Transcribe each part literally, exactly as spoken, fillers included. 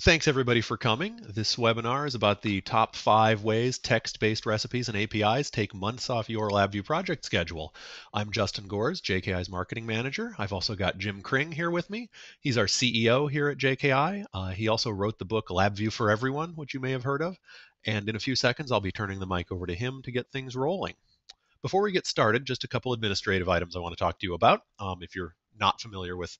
Thanks everybody for coming. This webinar is about the top five ways text-based recipes and A P Is take months off your LabVIEW project schedule. I'm Justin Gores, J K I's marketing manager. I've also got Jim Kring here with me. He's our C E O here at J K I. Uh, he also wrote the book LabVIEW for Everyone, which you may have heard of. And in a few seconds, I'll be turning the mic over to him to get things rolling. Before we get started, just a couple administrative items I want to talk to you about. Um, if you're not familiar with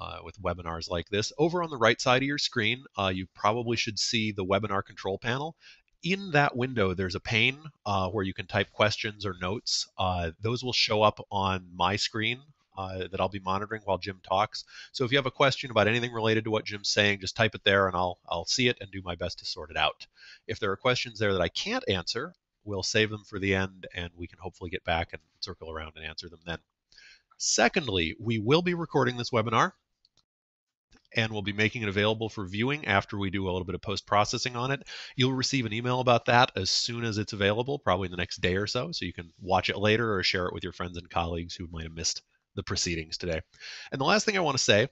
Uh, with webinars like this. Over on the right side of your screen, uh, you probably should see the webinar control panel. In that window, there's a pane uh, where you can type questions or notes. Uh, those will show up on my screen uh, that I'll be monitoring while Jim talks. So if you have a question about anything related to what Jim's saying, just type it there and I'll, I'll see it and do my best to sort it out. If there are questions there that I can't answer, we'll save them for the end and we can hopefully get back and circle around and answer them then. Secondly, we will be recording this webinar, and we'll be making it available for viewing after we do a little bit of post-processing on it. You'll receive an email about that as soon as it's available, probably in the next day or so, so you can watch it later or share it with your friends and colleagues who might have missed the proceedings today. And the last thing I want to say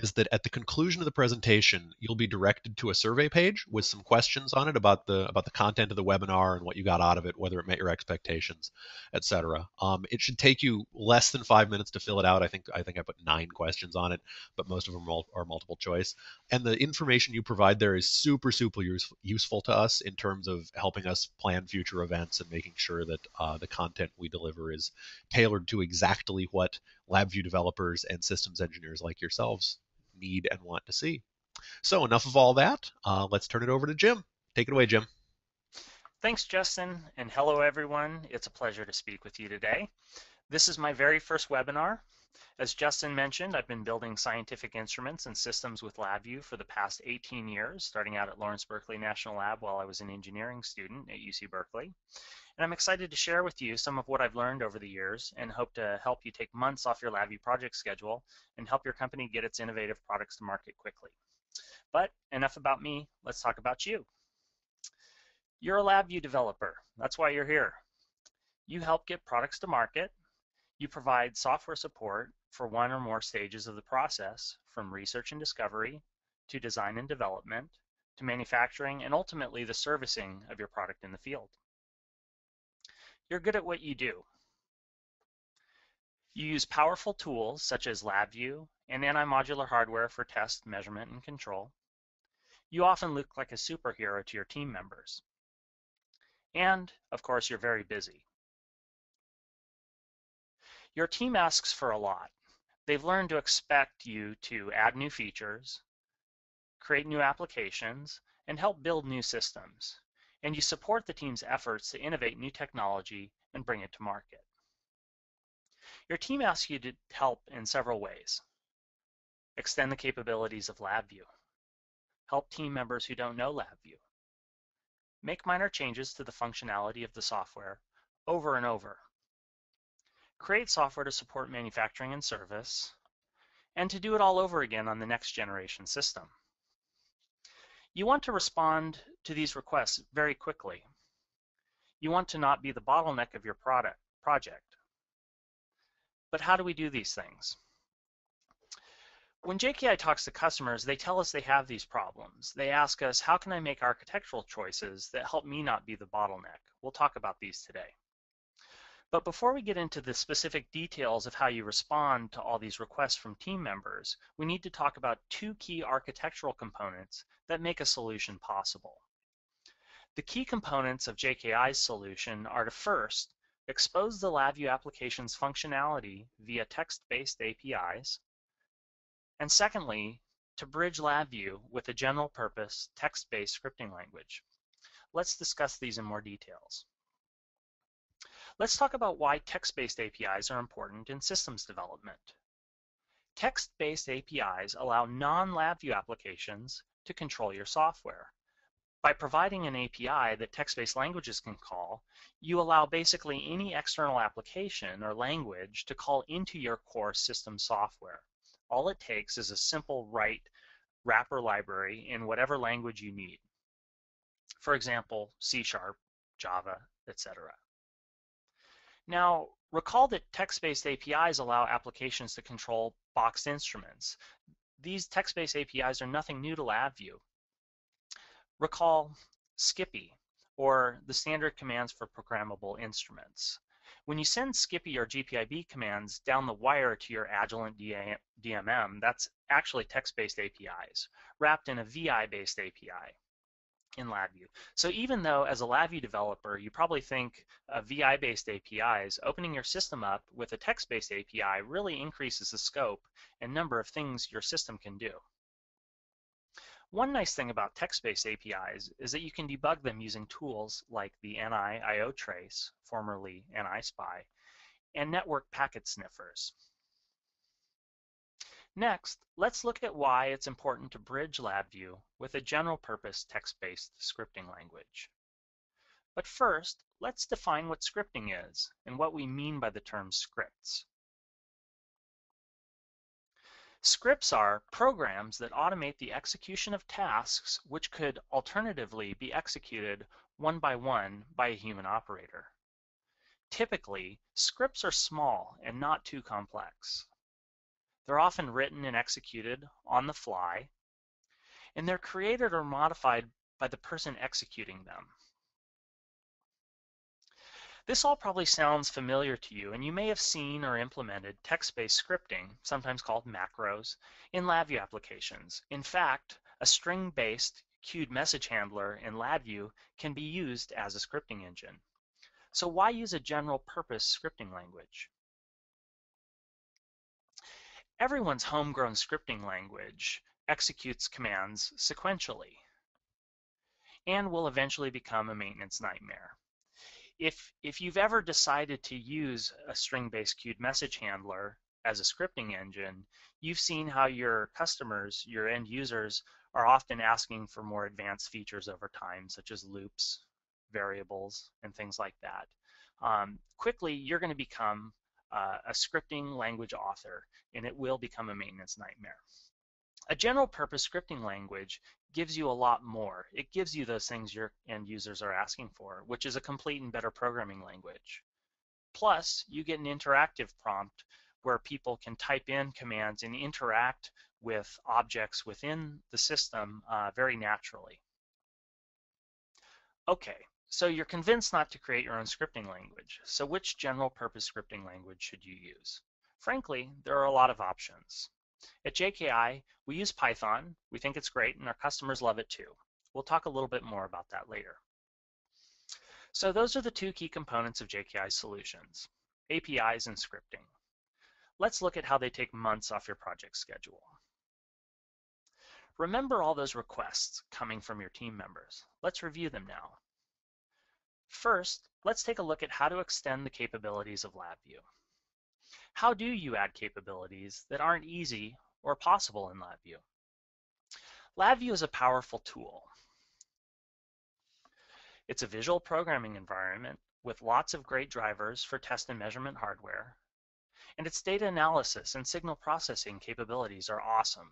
is that at the conclusion of the presentation, you'll be directed to a survey page with some questions on it about the about the content of the webinar and what you got out of it, whether it met your expectations, et cetera. Um, it should take you less than five minutes to fill it out. I think I think I put nine questions on it, but most of them are multiple choice. And the information you provide there is super, super use, useful to us in terms of helping us plan future events and making sure that uh, the content we deliver is tailored to exactly what LabVIEW developers and systems engineers like yourselves need and want to see. So enough of all that. Uh, let's turn it over to Jim. Take it away, Jim. Thanks, Justin, and hello, everyone. It's a pleasure to speak with you today. This is my very first webinar. As Justin mentioned, I've been building scientific instruments and systems with LabVIEW for the past eighteen years, starting out at Lawrence Berkeley National Lab while I was an engineering student at U C Berkeley. And I'm excited to share with you some of what I've learned over the years and hope to help you take months off your LabVIEW project schedule and help your company get its innovative products to market quickly. But enough about me, let's talk about you. You're a LabVIEW developer, that's why you're here. You help get products to market, you provide software support for one or more stages of the process, from research and discovery to design and development to manufacturing and ultimately the servicing of your product in the field. You're good at what you do. You use powerful tools such as LabVIEW and anti-modular hardware for test, measurement, and control. You often look like a superhero to your team members. And, of course, you're very busy. Your team asks for a lot. They've learned to expect you to add new features, create new applications, and help build new systems. And you support the team's efforts to innovate new technology and bring it to market. Your team asks you to help in several ways. Extend the capabilities of LabVIEW. Help team members who don't know LabVIEW. Make minor changes to the functionality of the software over and over. Create software to support manufacturing and service, and to do it all over again on the next generation system. You want to respond to these requests very quickly. You want to not be the bottleneck of your product project. But how do we do these things? When J K I talks to customers, they tell us they have these problems. They ask us, how can I make architectural choices that help me not be the bottleneck? We'll talk about these today. But before we get into the specific details of how you respond to all these requests from team members, we need to talk about two key architectural components that make a solution possible. The key components of J K I's solution are to first, expose the LabVIEW application's functionality via text-based A P Is, and secondly, to bridge LabVIEW with a general-purpose text-based scripting language. Let's discuss these in more details. Let's talk about why text-based A P Is are important in systems development. Text-based A P Is allow non-LabVIEW applications to control your software. By providing an A P I that text-based languages can call, you allow basically any external application or language to call into your core system software. All it takes is a simple write wrapper library in whatever language you need. For example, C Sharp, Java, et cetera. Now, recall that text-based A P Is allow applications to control boxed instruments. These text-based A P Is are nothing new to LabVIEW. Recall Skippy, or the standard commands for programmable instruments. When you send Skippy or G P I B commands down the wire to your Agilent D M M, that's actually text-based A P Is wrapped in a V I-based A P I in LabVIEw. So even though as a LabVIEW developer you probably think of V I-based A P Is, opening your system up with a text-based A P I really increases the scope and number of things your system can do. One nice thing about text-based A P Is is that you can debug them using tools like the N I I O Trace, formerly N I-S P Y, and network packet sniffers. Next, let's look at why it's important to bridge LabVIEW with a general-purpose text-based scripting language. But first, let's define what scripting is and what we mean by the term scripts. Scripts are programs that automate the execution of tasks which could alternatively be executed one by one by a human operator. Typically, scripts are small and not too complex. They're often written and executed on the fly, and they're created or modified by the person executing them. This all probably sounds familiar to you, and you may have seen or implemented text-based scripting, sometimes called macros, in LabVIEW applications. In fact, a string-based queued message handler in LabVIEW can be used as a scripting engine. So why use a general-purpose scripting language? Everyone's homegrown scripting language executes commands sequentially and will eventually become a maintenance nightmare. If, if you've ever decided to use a string-based queued message handler as a scripting engine, you've seen how your customers, your end users, are often asking for more advanced features over time, such as loops, variables, and things like that. Um, quickly, you're going to become uh, a scripting language author, and it will become a maintenance nightmare. A general-purpose scripting language gives you a lot more. It gives you those things your end users are asking for, which is a complete and better programming language. Plus, you get an interactive prompt where people can type in commands and interact with objects within the system uh, very naturally. Okay, so you're convinced not to create your own scripting language. So which general-purpose scripting language should you use? Frankly, there are a lot of options. At J K I, we use Python. We think it's great, and our customers love it too. We'll talk a little bit more about that later. So those are the two key components of J K I solutions, A P Is and scripting. Let's look at how they take months off your project schedule. Remember all those requests coming from your team members. Let's review them now. First, let's take a look at how to extend the capabilities of LabVIEW. How do you add capabilities that aren't easy or possible in LabVIEW? LabVIEW is a powerful tool. It's a visual programming environment with lots of great drivers for test and measurement hardware, and its data analysis and signal processing capabilities are awesome.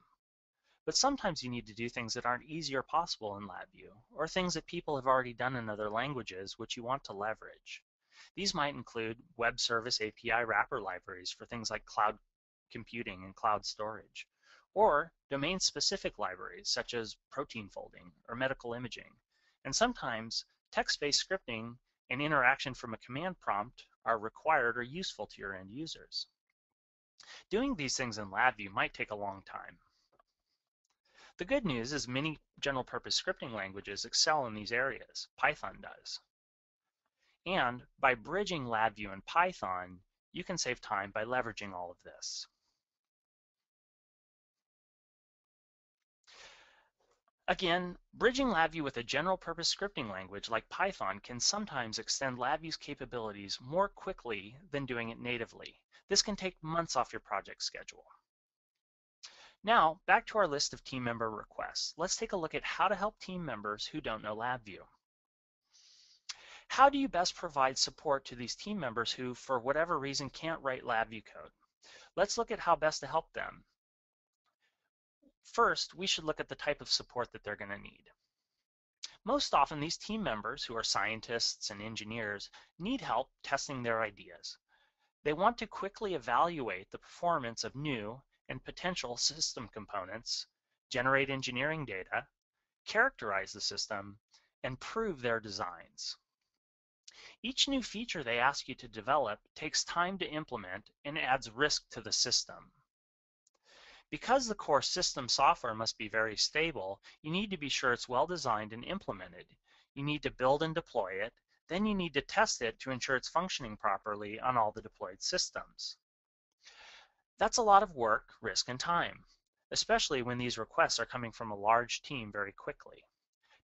But sometimes you need to do things that aren't easy or possible in LabVIEW, or things that people have already done in other languages which you want to leverage. These might include web service A P I wrapper libraries for things like cloud computing and cloud storage, or domain-specific libraries such as protein folding or medical imaging. And sometimes text-based scripting and interaction from a command prompt are required or useful to your end users. Doing these things in LabVIEW might take a long time. The good news is many general-purpose scripting languages excel in these areas. Python does. And by bridging LabVIEW and Python, you can save time by leveraging all of this. Again, bridging LabVIEW with a general-purpose scripting language like Python can sometimes extend LabVIEW's capabilities more quickly than doing it natively. This can take months off your project schedule. Now, back to our list of team member requests. Let's take a look at how to help team members who don't know LabVIEW. How do you best provide support to these team members who, for whatever reason, can't write LabVIEW code? Let's look at how best to help them. First, we should look at the type of support that they're going to need. Most often, these team members, who are scientists and engineers, need help testing their ideas. They want to quickly evaluate the performance of new and potential system components, generate engineering data, characterize the system, and prove their designs. Each new feature they ask you to develop takes time to implement and adds risk to the system. Because the core system software must be very stable, you need to be sure it's well designed and implemented. You need to build and deploy it, then you need to test it to ensure it's functioning properly on all the deployed systems. That's a lot of work, risk, and time, especially when these requests are coming from a large team very quickly.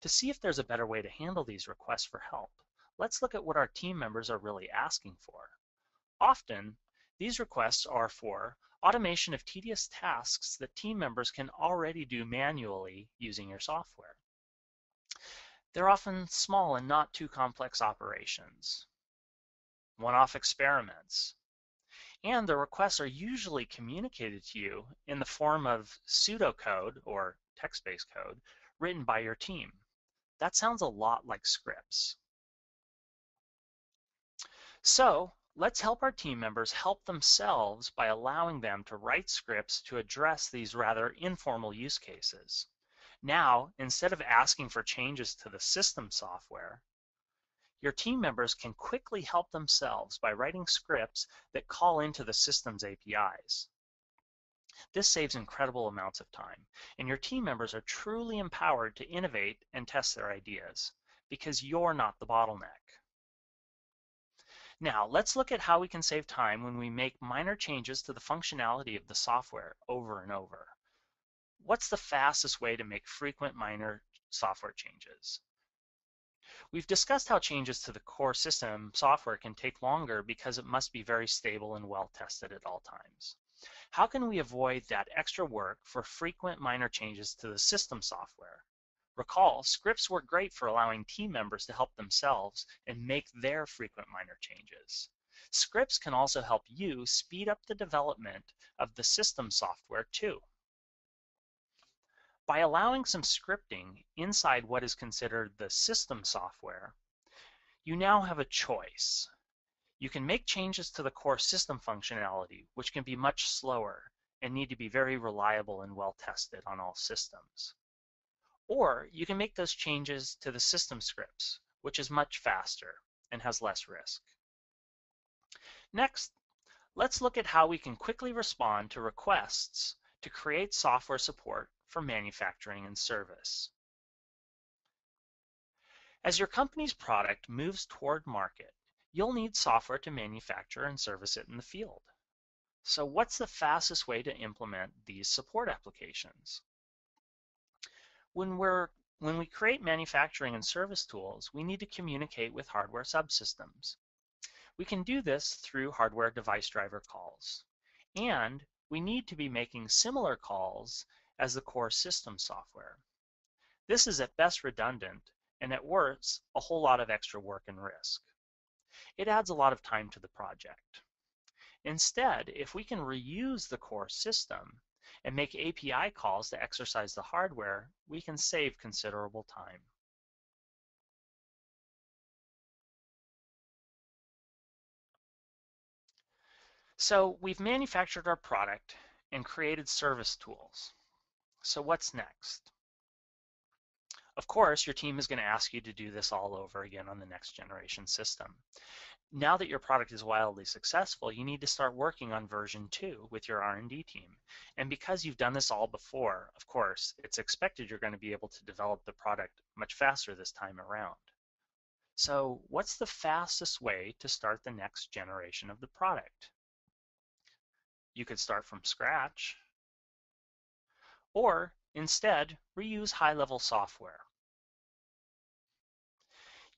To see if there's a better way to handle these requests for help, let's look at what our team members are really asking for. Often, these requests are for automation of tedious tasks that team members can already do manually using your software. They're often small and not too complex operations, one-off experiments, and the requests are usually communicated to you in the form of pseudocode or text-based code written by your team. That sounds a lot like scripts. So let's help our team members help themselves by allowing them to write scripts to address these rather informal use cases. Now, instead of asking for changes to the system software, your team members can quickly help themselves by writing scripts that call into the system's A P Is. This saves incredible amounts of time, and your team members are truly empowered to innovate and test their ideas because you're not the bottleneck. Now, let's look at how we can save time when we make minor changes to the functionality of the software over and over. What's the fastest way to make frequent minor software changes? We've discussed how changes to the core system software can take longer because it must be very stable and well tested at all times. How can we avoid that extra work for frequent minor changes to the system software? Recall, scripts work great for allowing team members to help themselves and make their frequent minor changes. Scripts can also help you speed up the development of the system software too. By allowing some scripting inside what is considered the system software, you now have a choice. You can make changes to the core system functionality, which can be much slower and need to be very reliable and well tested on all systems. Or you can make those changes to the system scripts, which is much faster and has less risk. Next, let's look at how we can quickly respond to requests to create software support for manufacturing and service. As your company's product moves toward market, you'll need software to manufacture and service it in the field. So what's the fastest way to implement these support applications? When, we're, when we create manufacturing and service tools, we need to communicate with hardware subsystems. We can do this through hardware device driver calls, and we need to be making similar calls as the core system software. This is at best redundant, and at worst, a whole lot of extra work and risk. It adds a lot of time to the project. Instead, if we can reuse the core system, and make A P I calls to exercise the hardware, we can save considerable time. So we've manufactured our product and created service tools. So what's next? Of course, your team is going to ask you to do this all over again on the next generation system. Now that your product is wildly successful, you need to start working on version two with your R and D team. And because you've done this all before, of course, it's expected you're going to be able to develop the product much faster this time around. So what's the fastest way to start the next generation of the product? You could start from scratch, or instead, reuse high-level software.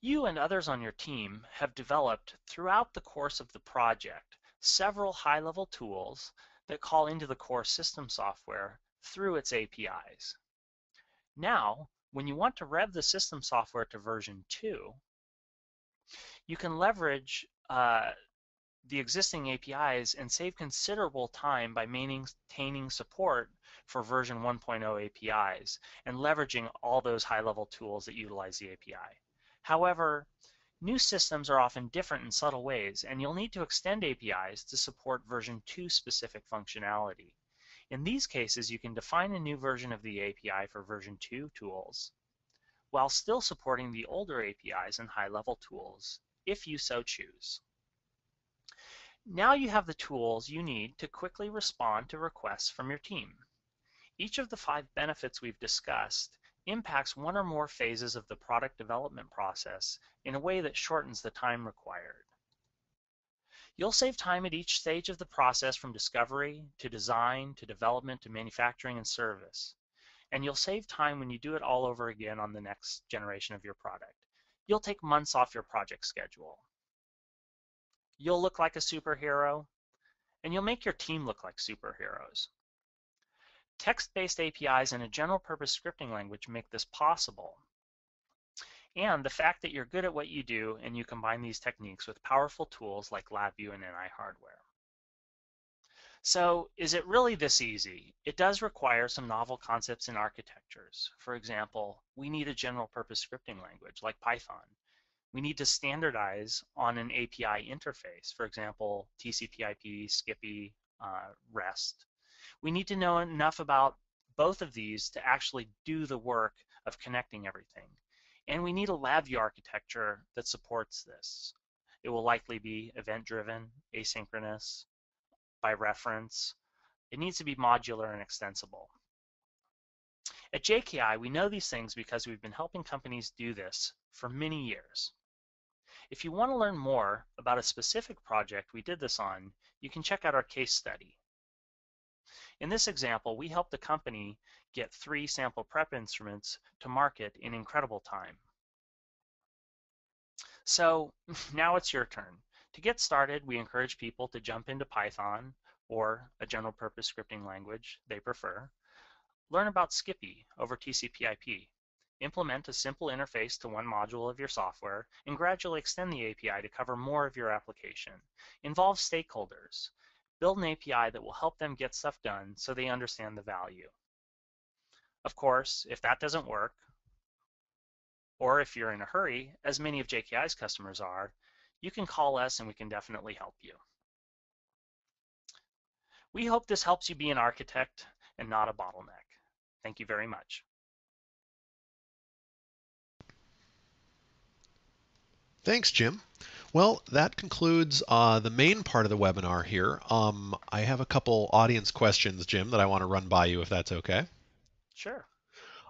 You and others on your team have developed throughout the course of the project several high-level tools that call into the core system software through its A P Is. Now, when you want to rev the system software to version two, you can leverage uh, the existing A P Is and save considerable time by maintaining support for version one point oh A P Is and leveraging all those high-level tools that utilize the A P I. However, new systems are often different in subtle ways, and you'll need to extend A P Is to support version two specific functionality. In these cases, you can define a new version of the A P I for version two tools, while still supporting the older A P Is and high-level tools, if you so choose. Now you have the tools you need to quickly respond to requests from your team. Each of the five benefits we've discussed impacts one or more phases of the product development process in a way that shortens the time required. You'll save time at each stage of the process, from discovery to design to development to manufacturing and service. And you'll save time when you do it all over again on the next generation of your product. You'll take months off your project schedule. You'll look like a superhero, and you'll make your team look like superheroes. Text-based A P Is and a general-purpose scripting language make this possible. And the fact that you're good at what you do and you combine these techniques with powerful tools like LabVIEW and N I hardware. So, is it really this easy? It does require some novel concepts in architectures. For example, we need a general-purpose scripting language like Python. We need to standardize on an A P I interface, for example, T C P I P, Skippy, uh, REST. We need to know enough about both of these to actually do the work of connecting everything. And we need a LabVIEW architecture that supports this. It will likely be event-driven, asynchronous, by reference. It needs to be modular and extensible. At J K I, we know these things because we've been helping companies do this for many years. If you want to learn more about a specific project we did this on, you can check out our case study. In this example, we helped the company get three sample prep instruments to market in incredible time. So now it's your turn. To get started, we encourage people to jump into Python or a general-purpose scripting language they prefer. Learn about Skippy over T C P I P. Implement a simple interface to one module of your software and gradually extend the A P I to cover more of your application. Involve stakeholders. Build an A P I that will help them get stuff done so they understand the value. Of course, if that doesn't work, or if you're in a hurry, as many of J K I's customers are, you can call us and we can definitely help you. We hope this helps you be an architect and not a bottleneck. Thank you very much. Thanks, Jim. Well, that concludes uh, the main part of the webinar here. Um, I have a couple audience questions, Jim, that I want to run by you, if that's okay. Sure.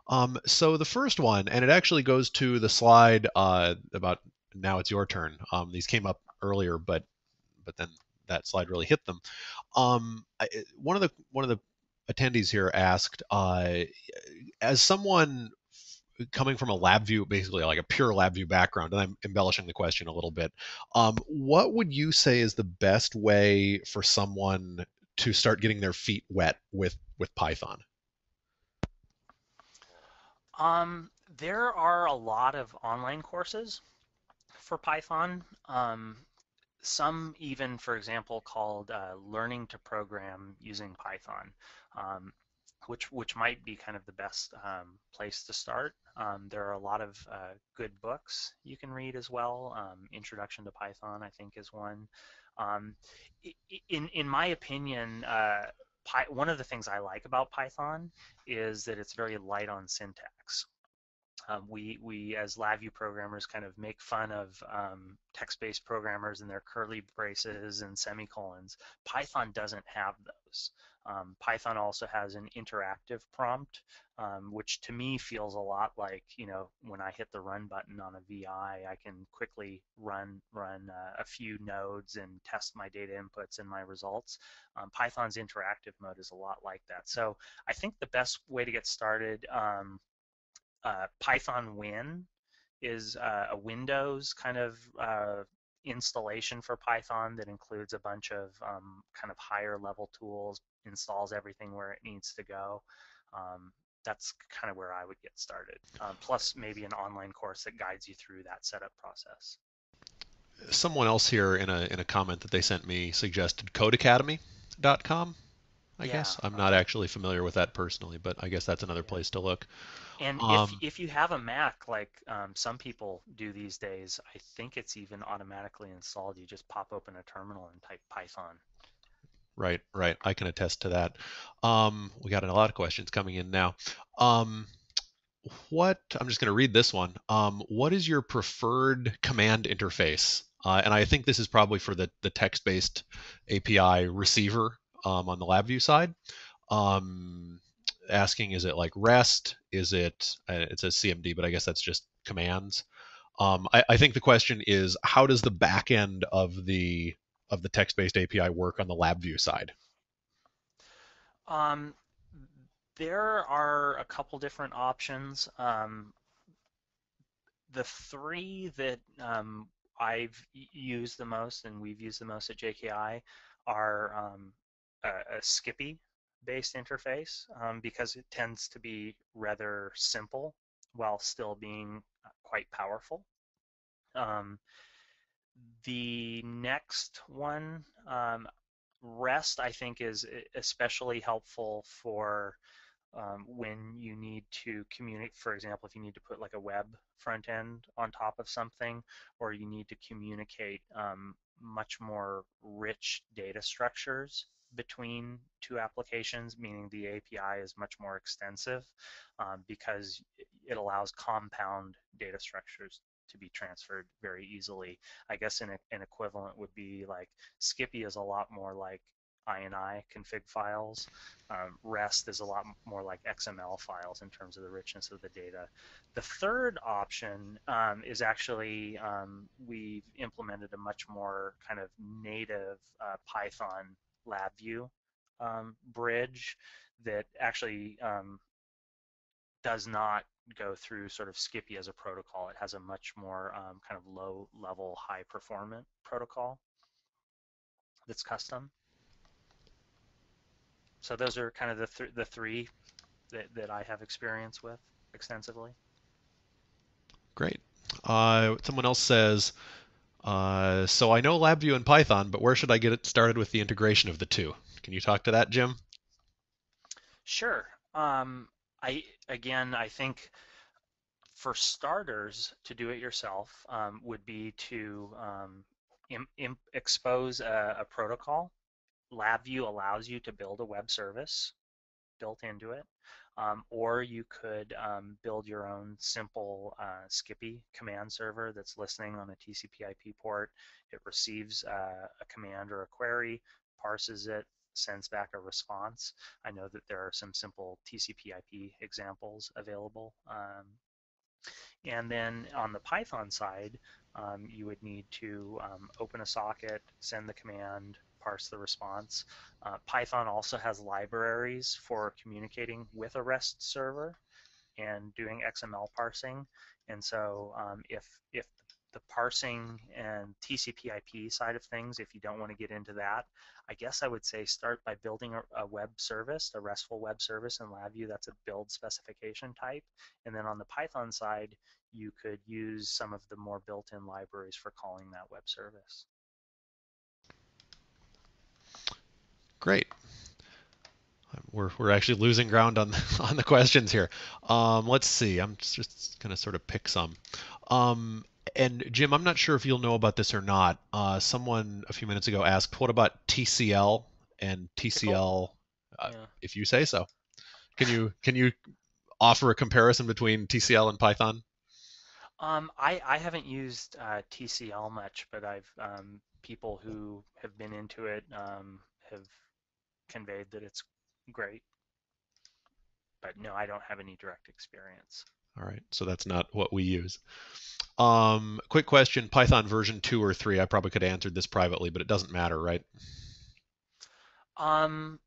Um, so the first one, and it actually goes to the slide uh, about now it's your turn. Um, these came up earlier, but but then that slide really hit them. Um, I, one of the one of the attendees here asked, uh, as someone coming from a LabVIEW, basically like a pure LabVIEw background, and I'm embellishing the question a little bit, um, what would you say is the best way for someone to start getting their feet wet with, with Python? Um, there are a lot of online courses for Python. Um, some even, for example, called uh, Learning to Program Using Python. Um, Which, which might be kind of the best um, place to start. Um, there are a lot of uh, good books you can read as well. Um, Introduction to Python, I think, is one. Um, in, in my opinion, uh, one of the things I like about Python is that it's very light on syntax. Um, we, we, as LabVIEW programmers, kind of make fun of um, text-based programmers and their curly braces and semicolons. Python doesn't have those. Um, Python also has an interactive prompt, um, which to me feels a lot like, you know, when I hit the run button on a V I, I can quickly run, run uh, a few nodes and test my data inputs and my results. Um, Python's interactive mode is a lot like that. So I think the best way to get started, um, uh, Python Win is uh, a Windows kind of uh, installation for Python that includes a bunch of um, kind of higher level tools, installs everything where it needs to go. Um, that's kind of where I would get started. Um, plus maybe an online course that guides you through that setup process. Someone else here in a, in a comment that they sent me suggested code academy dot com. I yeah, guess. I'm not actually familiar with that personally, but I guess that's another yeah. place to look. And um, if, if you have a Mac, like um, some people do these days, I think it's even automatically installed. You just pop open a terminal and type Python. right, right. I can attest to that. Um, we got a lot of questions coming in now. Um, what, I'm just going to read this one. Um, what is your preferred command interface? Uh, and I think this is probably for the, the text-based A P I receiver um, on the LabVIEW side. Um, asking, is it like REST? Is it, it says C M D, but I guess that's just commands. Um, I, I think the question is, how does the back end of the of the text-based A P I work on the LabVIEW side? Um, there are a couple different options. Um, the three that um, I've used the most and we've used the most at J K I are um, a, a Skippy-based interface um, because it tends to be rather simple while still being quite powerful. Um, the next one, um, REST, I think is especially helpful for um, when you need to communicate, for example, if you need to put like a web front end on top of something, or you need to communicate um, much more rich data structures between two applications, meaning the A P I is much more extensive um, because it allows compound data structures to be transferred very easily. I guess in a, an equivalent would be like Skippy is a lot more like I N I config files. Um, REST is a lot more like X M L files in terms of the richness of the data. The third option um, is actually um, we've implemented a much more kind of native uh, Python LabVIEW um, bridge that actually um, does not go through sort of Skippy as a protocol. It has a much more um, kind of low level, high performant protocol that's custom. So those are kind of the, th the three that, that I have experience with extensively. Great. Uh, someone else says, uh, so I know LabVIEW and Python, but where should I get it started with the integration of the two? Can you talk to that, Jim? Sure. Um, I, again, I think for starters, to do it yourself um, would be to um, im im expose a, a protocol. LabVIEW allows you to build a web service built into it, um, or you could um, build your own simple uh, Skippy command server that's listening on a T C P I P port. It receives uh, a command or a query, parses it, sends back a response. I know that there are some simple T C P I P examples available. Um, and then on the Python side, um, you would need to um, open a socket, send the command, parse the response. Uh, Python also has libraries for communicating with a REST server and doing X M L parsing. And so um, if, if the parsing and T C P I P side of things, if you don't want to get into that, I guess I would say start by building a, a web service, a RESTful web service in LabVIEW. That's a build specification type. And then on the Python side, you could use some of the more built-in libraries for calling that web service. Great. We're, we're actually losing ground on the, on the questions here. Um, let's see. I'm just going to sort of pick some. Um, and Jim, I'm not sure if you'll know about this or not. Uh, someone a few minutes ago asked, what about T C L and T C L? Uh, yeah. If you say so, can you can you offer a comparison between T C L and Python? Um, I, I haven't used uh, T C L much, but I've um, people who have been into it um, have conveyed that it's great. But no, I don't have any direct experience. All right, so that's not what we use. Um, quick question, Python version two or three? I probably could have answered this privately, but it doesn't matter, right? Um,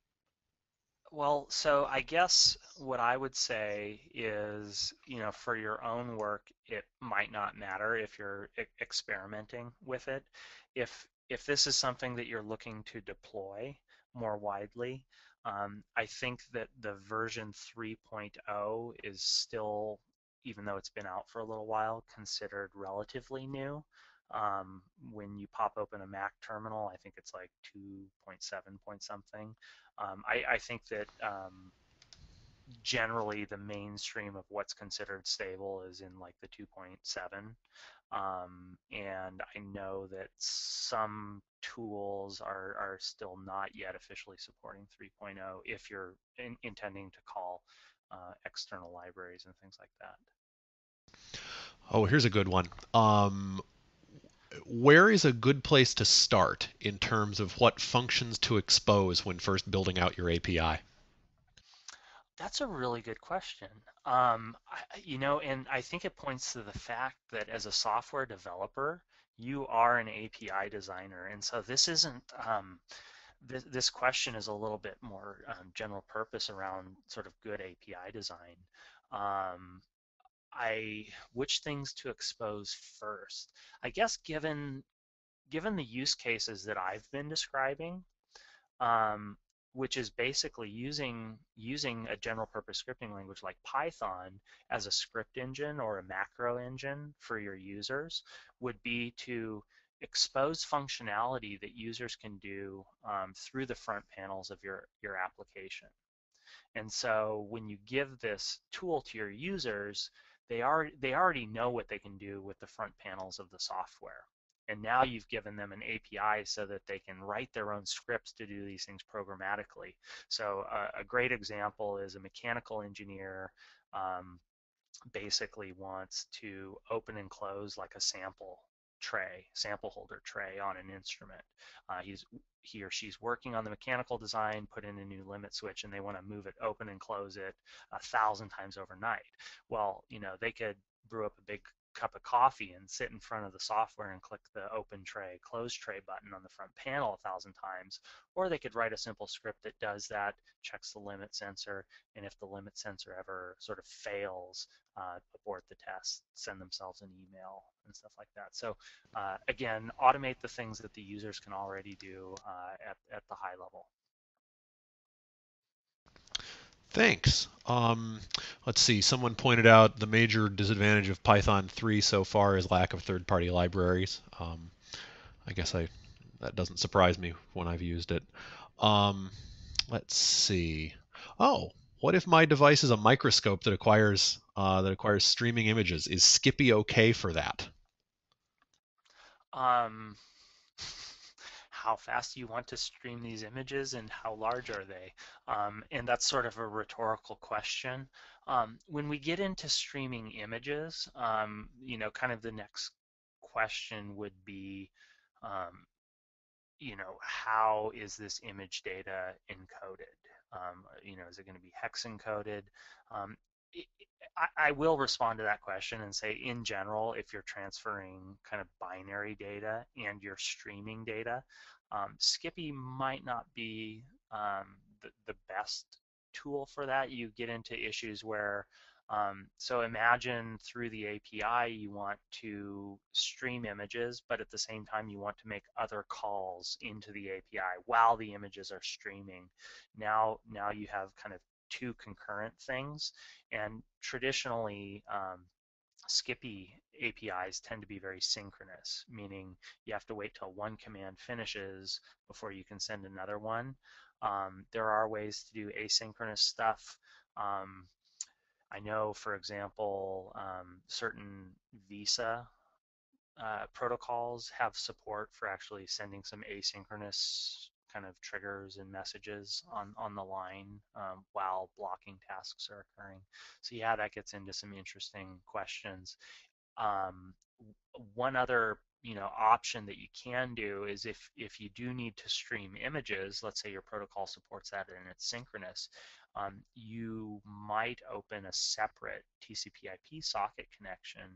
well, so I guess what I would say is, you know, for your own work, it might not matter if you're e- experimenting with it. If, if this is something that you're looking to deploy more widely, um, I think that the version three point oh is still, even though it's been out for a little while, considered relatively new. Um, when you pop open a Mac terminal, I think it's like two point seven point something. Um, I, I think that um, generally the mainstream of what's considered stable is in like the two point seven. Um, and I know that some tools are, are still not yet officially supporting three point oh if you're in, intending to call uh, external libraries and things like that. Oh, here's a good one. Um, where is a good place to start in terms of what functions to expose when first building out your A P I? That's a really good question. Um, I, you know, and I think it points to the fact that as a software developer, you are an A P I designer. And so this isn't, um, th this question is a little bit more um, general purpose around sort of good A P I design. Um, I, which things to expose first? I guess given, given the use cases that I've been describing, um, which is basically using using a general purpose scripting language like Python as a script engine or a macro engine for your users, would be to expose functionality that users can do um, through the front panels of your, your application. And so when you give this tool to your users, they are they already know what they can do with the front panels of the software. And now you've given them an A P I so that they can write their own scripts to do these things programmatically. So uh, a great example is a mechanical engineer um, basically wants to open and close like a sample tray, sample holder tray on an instrument. Uh, he's he or she's working on the mechanical design, put in a new limit switch, and they want to move it, open and close it a thousand times overnight. Well, you know, they could brew up a big cup of coffee and sit in front of the software and click the open tray, close tray button on the front panel a thousand times, or they could write a simple script that does that, checks the limit sensor, and if the limit sensor ever sort of fails, uh, abort the test, send themselves an email, and stuff like that. So uh, again, automate the things that the users can already do uh, at, at the high level. Thanks. Um, let's see, someone pointed out the major disadvantage of Python three so far is lack of third-party libraries. Um, I guess I that doesn't surprise me when I've used it. Um, let's see. Oh, what if my device is a microscope that acquires uh, that acquires streaming images? Is Skippy okay for that? Um, how fast you want to stream these images and how large are they? Um, and that's sort of a rhetorical question. Um, when we get into streaming images, um, you know, kind of the next question would be, um, you know, how is this image data encoded? Um, you know, is it going to be hex encoded? Um, I will respond to that question and say, in general, if you're transferring kind of binary data and you're streaming data, um, Skippy might not be um, the, the best tool for that. You get into issues where, um, so imagine through the A P I you want to stream images, but at the same time you want to make other calls into the A P I while the images are streaming. Now, now you have kind of two concurrent things, and traditionally um, Skippy A P Is tend to be very synchronous, meaning you have to wait till one command finishes before you can send another one. Um, there are ways to do asynchronous stuff. Um, I know, for example, um, certain VISA uh, protocols have support for actually sending some asynchronous kind of triggers and messages on, on the line um, while blocking tasks are occurring. So yeah, that gets into some interesting questions. Um, one other you know option that you can do is if, if you do need to stream images, let's say your protocol supports that and it's synchronous, um, you might open a separate T C P I P socket connection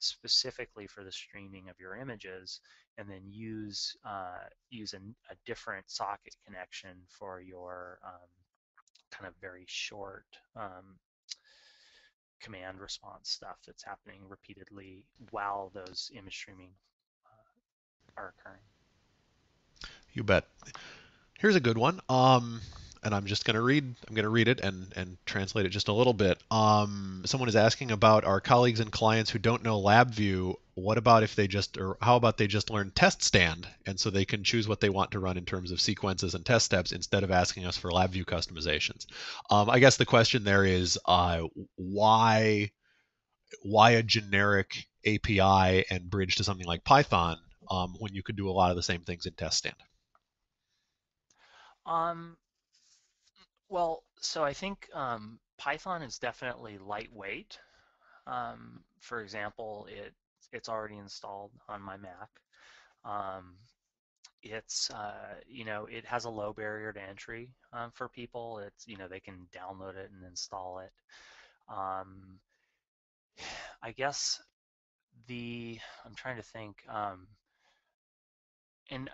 specifically for the streaming of your images, and then use uh, use a, a different socket connection for your um, kind of very short um, command response stuff that's happening repeatedly while those image streaming uh, are occurring. You bet. Here's a good one, um, and I'm just going to read. I'm going to read it and and translate it just a little bit. Um, someone is asking about our colleagues and clients who don't know LabVIEW. What about if they just, or how about they just learn TestStand, and so they can choose what they want to run in terms of sequences and test steps instead of asking us for LabVIEW customizations? Um, I guess the question there is uh, why why a generic A P I and bridge to something like Python um, when you could do a lot of the same things in TestStand? Um, well, so I think um, Python is definitely lightweight. Um, for example, it it's already installed on my Mac. Um, it's uh, you know it has a low barrier to entry um, for people. It's you know they can download it and install it. Um, I guess the I'm trying to think. Um, and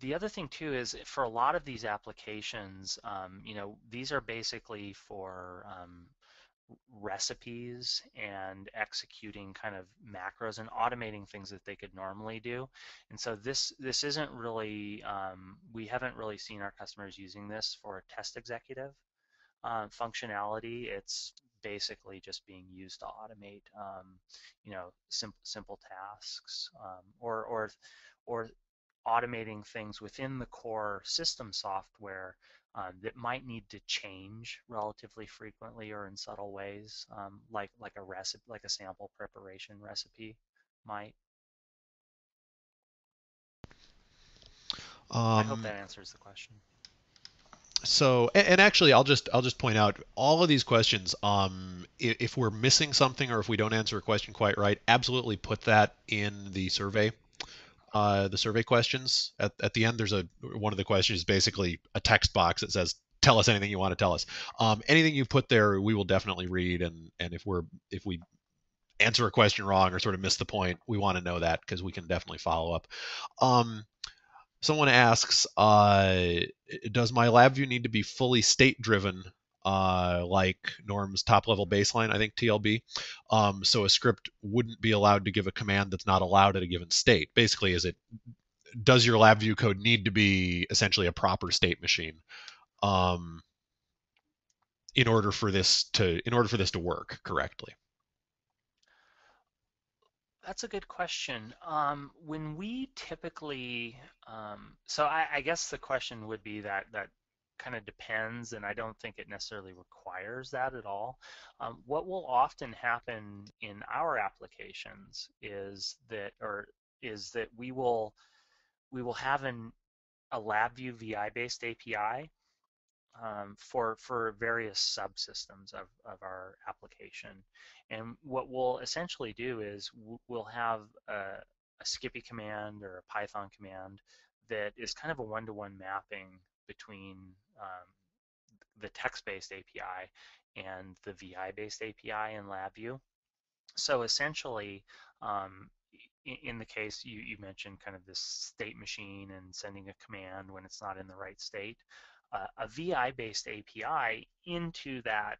the other thing too is for a lot of these applications, um, you know these are basically for um, recipes and executing kind of macros and automating things that they could normally do. And so this this isn't really, um, we haven't really seen our customers using this for test executive uh, functionality. It's basically just being used to automate, um, you know, simple simple tasks um, or or or automating things within the core system software Um, that might need to change relatively frequently or in subtle ways, um, like like a recipe, like a sample preparation recipe, might. Um, I hope that answers the question. So, and, and actually, I'll just I'll just point out all of these questions. Um, if, if we're missing something or if we don't answer a question quite right, absolutely put that in the survey. Uh, the survey questions at, at the end. There's a one of the questions is basically a text box that says, "Tell us anything you want to tell us." Um, anything you put there, we will definitely read. And and if we're if we answer a question wrong or sort of miss the point, we want to know that because we can definitely follow up. Um, someone asks, uh, "Does my LabVIEW need to be fully state-driven, uh, like Norm's top-level baseline?" I think T L B. Um, so a script wouldn't be allowed to give a command that's not allowed at a given state. Basically, is it does your LabVIEW code need to be essentially a proper state machine um, in order for this to in order for this to work correctly? That's a good question. Um, when we typically, um, so I, I guess the question would be that that. kind of depends, and I don't think it necessarily requires that at all. Um, what will often happen in our applications is that, or is that we will we will have an a LabVIEW V I-based A P I um, for for various subsystems of of our application, and what we'll essentially do is we'll have a, a Skippy command or a Python command that is kind of a one-to-one mapping between um, the text-based A P I and the V I-based A P I in LabVIEW. So essentially, um, in, in the case you, you mentioned kind of this state machine and sending a command when it's not in the right state, uh, a V I-based A P I into that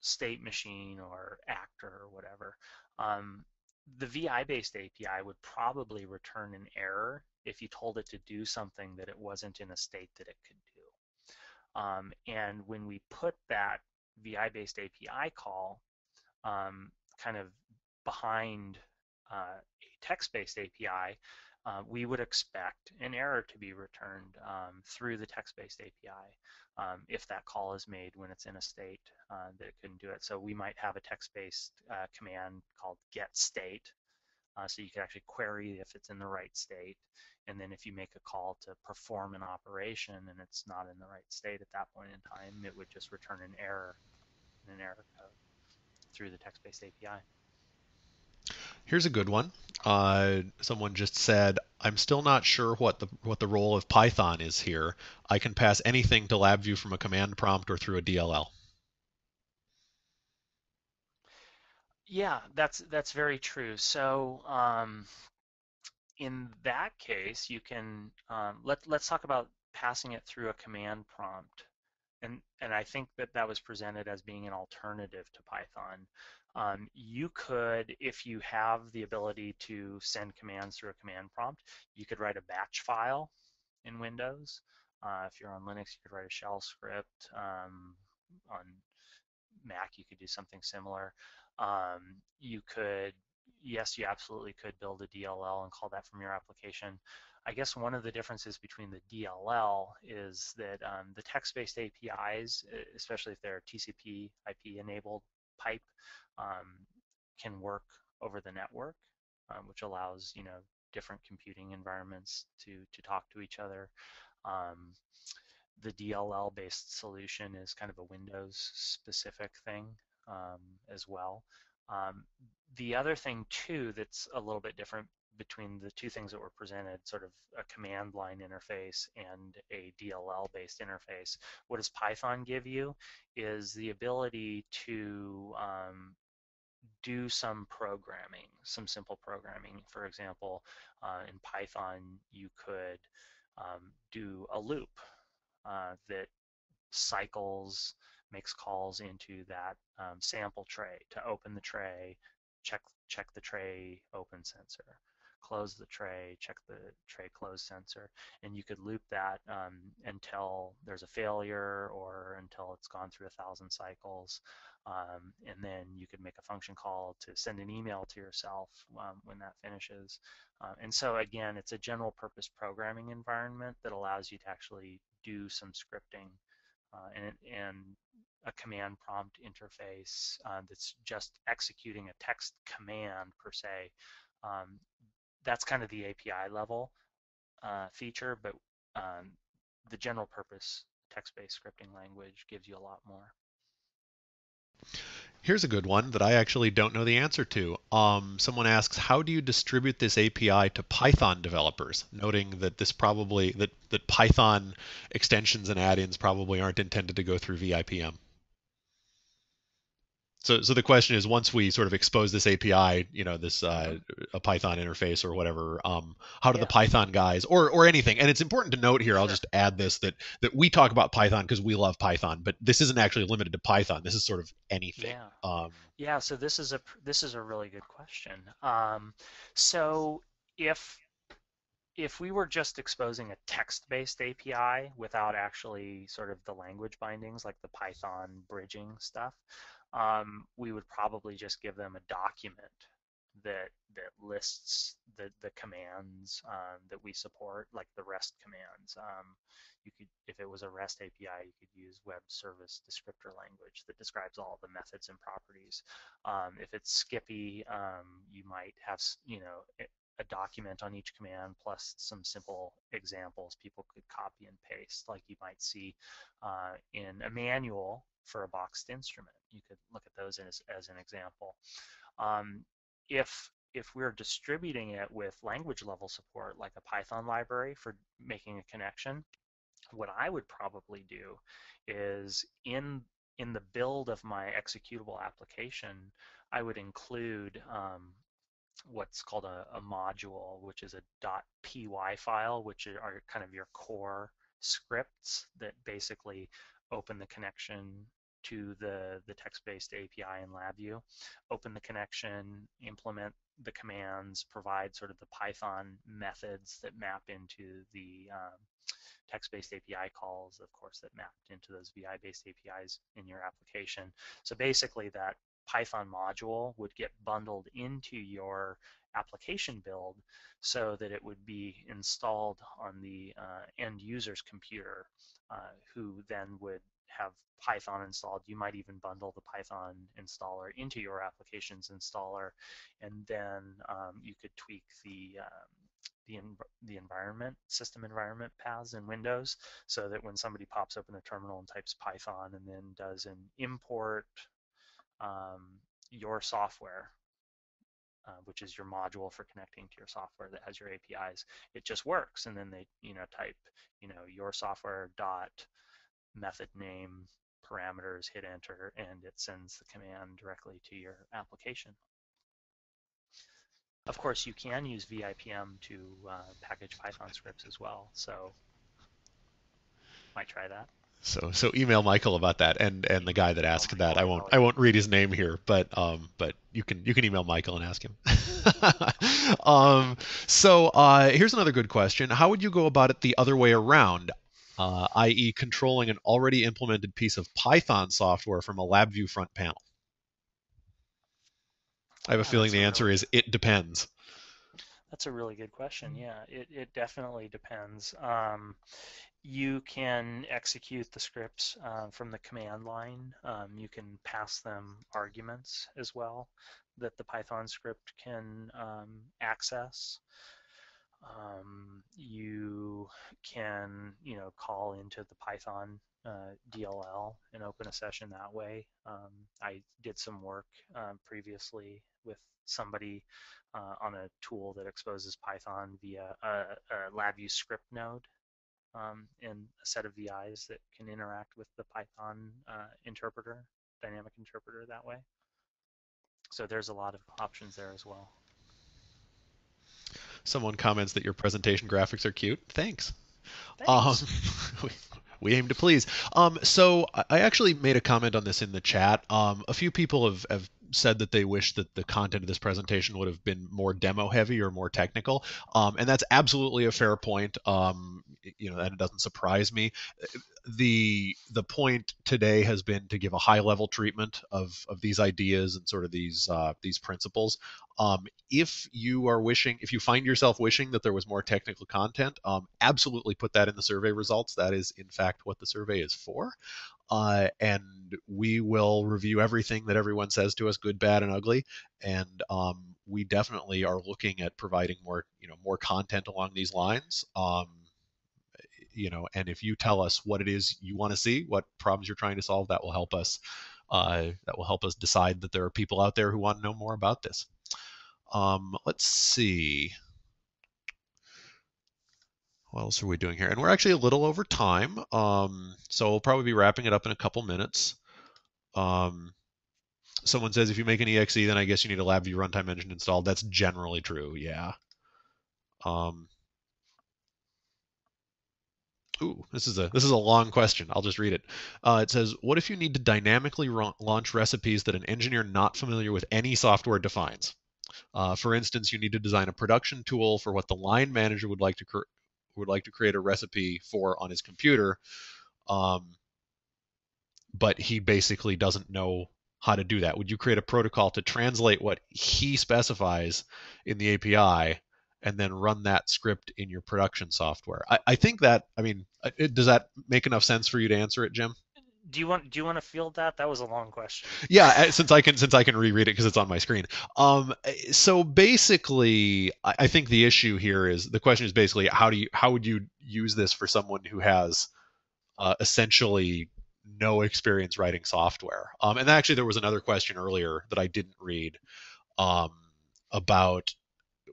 state machine or actor or whatever, um, the V I-based A P I would probably return an error if you told it to do something that it wasn't in a state that it could do. Um, and when we put that V I-based A P I call um, kind of behind uh, a text-based A P I, uh, we would expect an error to be returned um, through the text-based A P I um, if that call is made when it's in a state uh, that it couldn't do it. So we might have a text-based uh, command called getState. Uh, so you can actually query if it's in the right state, and then if you make a call to perform an operation and it's not in the right state at that point in time, it would just return an error, an error code through the text-based A P I. Here's a good one. Uh, someone just said, "I'm still not sure what the what the role of Python is here. I can pass anything to LabVIEW from a command prompt or through a D L L." Yeah, that's that's very true. So um, in that case, you can um, let let's talk about passing it through a command prompt, and and I think that that was presented as being an alternative to Python. Um, you could, if you have the ability to send commands through a command prompt, you could write a batch file in Windows. Uh, if you're on Linux, you could write a shell script. Um, on Mac, you could do something similar. Um, you could, yes, you absolutely could build a D L L and call that from your application. I guess one of the differences between the D L L is that um, the text-based A P Is, especially if they're T C P I P enabled pipe, um, can work over the network, um, which allows, you know, different computing environments to, to talk to each other. Um, the D L L-based solution is kind of a Windows-specific thing um, as well. Um, the other thing, too, that's a little bit different between the two things that were presented, sort of a command line interface and a D L L-based interface, what does Python give you is the ability to um, do some programming, some simple programming. For example, uh, in Python, you could um, do a loop uh, that cycles, makes calls into that um, sample tray to open the tray, check, check the tray open sensor, close the tray, check the tray close sensor, and you could loop that um, until there's a failure or until it's gone through a thousand cycles. Um, and then you could make a function call to send an email to yourself um, when that finishes. Uh, and so again, it's a general purpose programming environment that allows you to actually do some scripting uh, and, and a command prompt interface uh, that's just executing a text command per se. Um, That's kind of the A P I level uh, feature, but um, the general purpose text-based scripting language gives you a lot more. Here's a good one that I actually don't know the answer to. Um, someone asks, how do you distribute this A P I to Python developers? Noting that this probably that that Python extensions and add-ins probably aren't intended to go through V I P M. So, so the question is, once we sort of expose this A P I, you know, this uh, a Python interface or whatever, um, how do yeah. the Python guys or or anything? And it's important to note here, I'll sure. just add this, that that we talk about Python because we love Python, but this isn't actually limited to Python. This is sort of anything. Yeah. Um, yeah. So this is a this is a really good question. Um, so if if we were just exposing a text-based A P I without actually sort of the language bindings like the Python bridging stuff. Um, we would probably just give them a document that that lists the the commands um, that we support, like the REST commands. Um, you could, if it was a REST A P I, you could use Web Service Descriptor Language that describes all the methods and properties. Um, if it's Skippy, um, you might have you know a document on each command plus some simple examples people could copy and paste, like you might see uh, in a manual for a boxed instrument. You could look at those as, as an example. Um, if if we're distributing it with language level support, like a Python library for making a connection, what I would probably do is in in the build of my executable application, I would include um, what's called a, a module, which is a .py file, which are kind of your core scripts that basically open the connection to the, the text-based A P I in LabVIEW, open the connection, implement the commands, provide sort of the Python methods that map into the um, text-based A P I calls, of course, that mapped into those V I-based A P Is in your application. So basically that Python module would get bundled into your application build so that it would be installed on the uh, end user's computer uh, who then would have Python installed. You might even bundle the Python installer into your application's installer, and then um, you could tweak the um, the, env the environment, system environment paths in Windows so that when somebody pops open the terminal and types Python and then does an import um, your software, Uh, which is your module for connecting to your software that has your A P Is. It just works, and then they, you know, type, you know, your software dot method name parameters, hit enter, and it sends the command directly to your application. Of course, you can use V I P M to uh, package Python scripts as well, so might try that. So so email Michael about that, and and the guy that asked oh that I won't I won't read his name here, but um but you can you can email Michael and ask him. um so uh here's another good question. How would you go about it the other way around, uh, that is controlling an already implemented piece of Python software from a LabVIEW front panel? I have a yeah, feeling the answer really... is it depends. That's a really good question. Yeah, it it definitely depends. Um, you can execute the scripts uh, from the command line. Um, you can pass them arguments as well that the Python script can um, access. Um, you can, you know, call into the Python uh, D L L and open a session that way. Um, I did some work uh, previously with somebody uh, on a tool that exposes Python via a, a LabVIEW script node um, and a set of V Is that can interact with the Python uh, interpreter, dynamic interpreter that way. So there's a lot of options there as well. Someone comments that your presentation graphics are cute. Thanks. Thanks. Um, we, we aim to please. Um, so I actually made a comment on this in the chat. Um, a few people have, have said that they wish that the content of this presentation would have been more demo heavy or more technical. Um, and that's absolutely a fair point. Um, you know, that doesn't surprise me. The the point today has been to give a high level treatment of, of these ideas and sort of these uh, these principles. Um, if you are wishing, if you find yourself wishing that there was more technical content, um, absolutely put that in the survey results. That is, in fact, what the survey is for. Uh, and we will review everything that everyone says to us, good, bad, and ugly. And um, we definitely are looking at providing more, you know, more content along these lines. Um, you know, and if you tell us what it is you want to see, what problems you're trying to solve, that will help us. Uh, that will help us decide that there are people out there who want to know more about this. Um, let's see. What else are we doing here? And we're actually a little over time, um, so we'll probably be wrapping it up in a couple minutes. Um, someone says if you make an E X E, then I guess you need a LabVIEW runtime engine installed. That's generally true, yeah. Um, ooh, this is a this is a long question. I'll just read it. Uh, it says, what if you need to dynamically launch recipes that an engineer not familiar with any software defines? Uh, for instance, you need to design a production tool for what the line manager would like to create. would like to create a recipe for on his computer, um, but he basically doesn't know how to do that. Would you create a protocol to translate what he specifies in the A P I and then run that script in your production software? I, I think that, I mean, it, does that make enough sense for you to answer it, Jim? Do you want do you want to field that? That was a long question. Yeah, since I can since I can reread it because it's on my screen. Um, so basically, I, I think the issue here is the question is basically how do you how would you use this for someone who has uh, essentially no experience writing software? Um, and actually, there was another question earlier that I didn't read um, about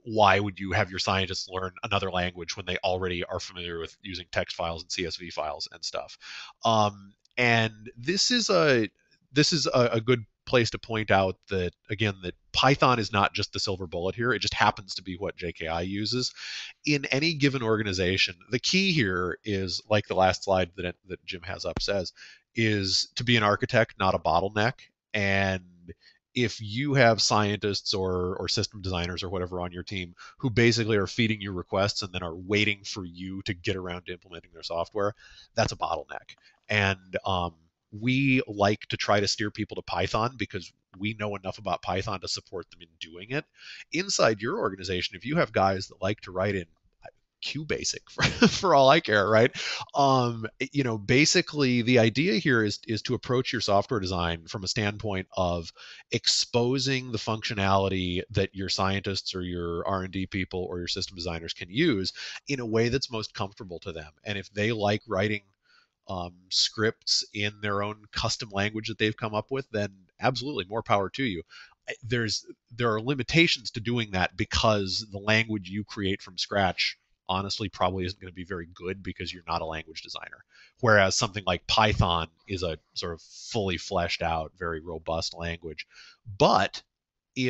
why would you have your scientists learn another language when they already are familiar with using text files and C S V files and stuff. Um, And this is a this is a, a good place to point out that, again, that Python is not just the silver bullet here. It just happens to be what J K I uses. In any given organization, the key here is, like the last slide that, it, that Jim has up says, is to be an architect, not a bottleneck. And if you have scientists or, or system designers or whatever on your team who basically are feeding you requests and then are waiting for you to get around to implementing their software, that's a bottleneck. And um, we like to try to steer people to Python because we know enough about Python to support them in doing it. Inside your organization, if you have guys that like to write in QBasic, for, for all I care, right? Um, you know, basically the idea here is, is to approach your software design from a standpoint of exposing the functionality that your scientists or your R and D people or your system designers can use in a way that's most comfortable to them. And if they like writing Um, scripts in their own custom language that they've come up with, then absolutely more power to you. There's there are limitations to doing that because the language you create from scratch honestly probably isn't going to be very good because you're not a language designer. Whereas something like Python is a sort of fully fleshed out, very robust language. But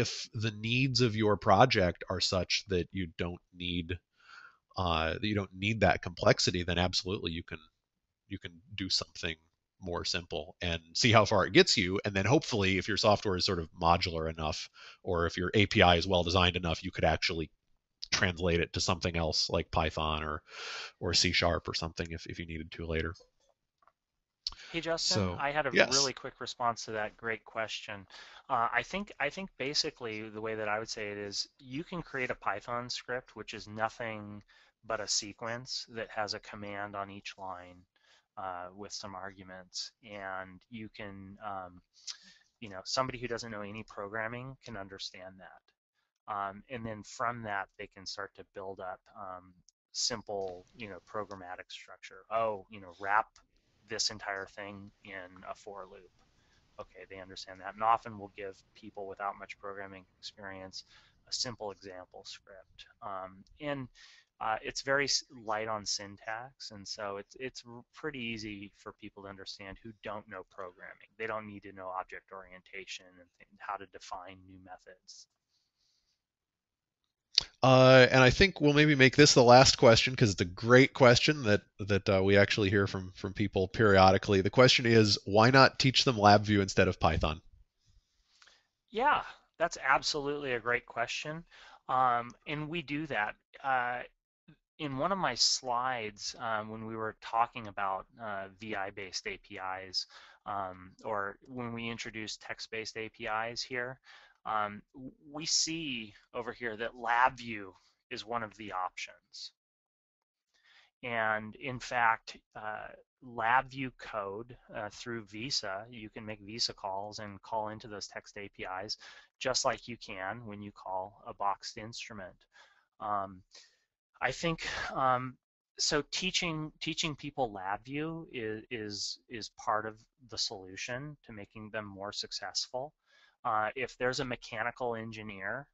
if the needs of your project are such that you don't need uh, that you don't need that complexity, then absolutely you can you can do something more simple and see how far it gets you. And then hopefully if your software is sort of modular enough, or if your A P I is well designed enough, you could actually translate it to something else like Python or, or C Sharp or something if, if you needed to later. Hey, Justin, so, I had a yes. really quick response to that great question. Uh, I think I think basically the way that I would say it is you can create a Python script, which is nothing but a sequence that has a command on each line uh, with some arguments. And you can, um, you know, somebody who doesn't know any programming can understand that. Um, and then from that, they can start to build up um, simple, you know, programmatic structure. Oh, you know, wrap this entire thing in a for loop. Okay, they understand that. And often we'll give people without much programming experience a simple example script. Um, and uh, it's very light on syntax, and so it's, it's pretty easy for people to understand who don't know programming. They don't need to know object orientation and how to define new methods. Uh, and I think we'll maybe make this the last question, because it's a great question that that uh, we actually hear from from people periodically. The question is, why not teach them LabVIEW instead of Python? Yeah, that's absolutely a great question, um, and we do that. Uh, in one of my slides, um, when we were talking about uh, V I-based A P Is, um, or when we introduced text-based A P Is here, Um, we see over here that LabVIEW is one of the options. And in fact, uh, LabVIEW code uh, through VISA, you can make VISA calls and call into those text A P Is, just like you can when you call a boxed instrument. Um, I think um, so. Teaching teaching people LabVIEW is is is part of the solution to making them more successful. Uh, if there's a mechanical engineer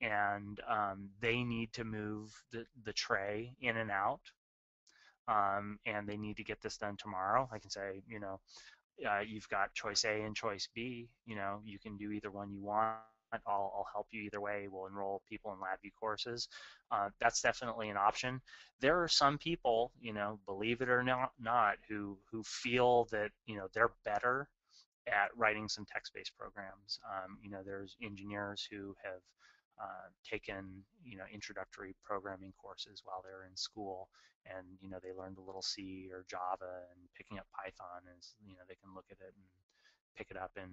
and um, they need to move the, the tray in and out, um, and they need to get this done tomorrow, I can say, you know, uh, you've got choice A and choice B. You know, you can do either one you want. I'll, I'll help you either way. We'll enroll people in LabVIEW courses. Uh, that's definitely an option. There are some people, you know, believe it or not, not who who feel that, you know, they're better at writing some text-based programs. Um, you know, there's engineers who have uh, taken, you know, introductory programming courses while they're in school, and, you know, they learned a little C or Java and picking up Python, and, you know, they can look at it and pick it up in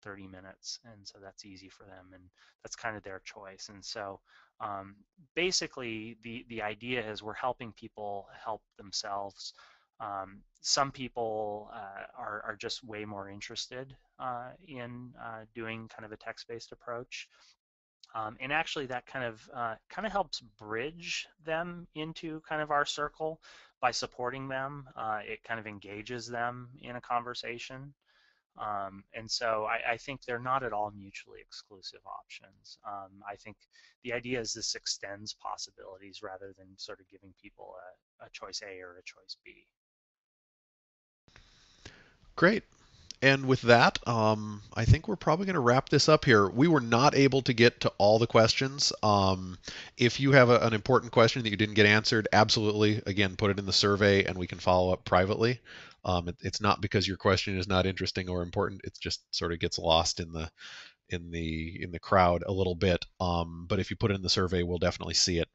thirty minutes, and so that's easy for them, and that's kind of their choice. And so um, basically the, the idea is we're helping people help themselves. Um, some people uh, are, are just way more interested uh, in uh, doing kind of a text-based approach, um, and actually that kind of uh, kind of helps bridge them into kind of our circle by supporting them. Uh, it kind of engages them in a conversation, um, and so I, I think they're not at all mutually exclusive options. Um, I think the idea is this extends possibilities rather than sort of giving people a, a choice A or a choice B. Great. And with that, um, I think we're probably going to wrap this up here. We were not able to get to all the questions. Um, if you have a, an important question that you didn't get answered, absolutely, again, put it in the survey and we can follow up privately. Um, it, it's not because your question is not interesting or important. It just sort of gets lost in the in the in the crowd a little bit, um, but if you put it in the survey, we'll definitely see it.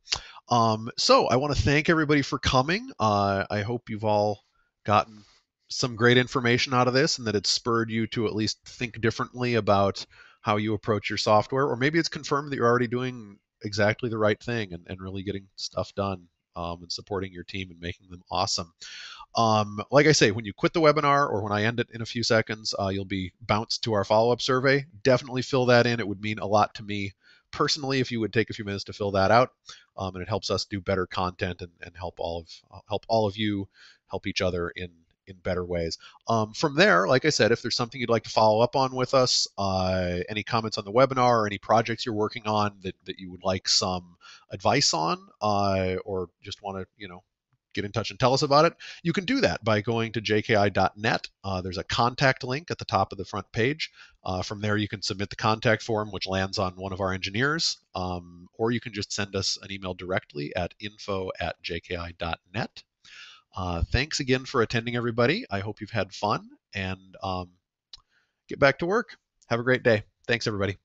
Um, so I want to thank everybody for coming. Uh, I hope you've all gotten some great information out of this, and that it's spurred you to at least think differently about how you approach your software, or maybe it's confirmed that you're already doing exactly the right thing and, and really getting stuff done, um, and supporting your team and making them awesome. Um, like I say, when you quit the webinar or when I end it in a few seconds, uh, you'll be bounced to our follow-up survey. Definitely fill that in. It would mean a lot to me personally if you would take a few minutes to fill that out, um, and it helps us do better content and, and help all of uh, help all of you help each other in in better ways. Um, from there, like I said, if there's something you'd like to follow up on with us, uh, any comments on the webinar or any projects you're working on that, that you would like some advice on, uh, or just want to, you know, get in touch and tell us about it, you can do that by going to J K I dot net. Uh, there's a contact link at the top of the front page. Uh, from there, you can submit the contact form, which lands on one of our engineers, um, or you can just send us an email directly at info at J K I dot net. Uh, thanks again for attending, everybody. I hope you've had fun, and um, get back to work. Have a great day. Thanks, everybody.